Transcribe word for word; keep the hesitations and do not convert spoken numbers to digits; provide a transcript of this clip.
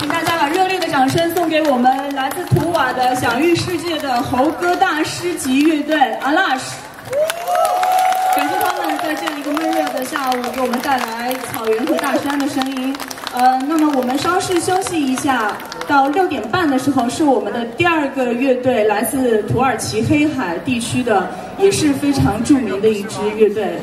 请大家把热烈的掌声送给我们来自图瓦的享誉世界的猴哥大师级乐队阿拉什。感谢他们在这样一个闷热的下午给我们带来草原和大山的声音。呃，那么我们稍事休息一下，到六点半的时候是我们的第二个乐队，来自土耳其黑海地区的，也是非常著名的一支乐队。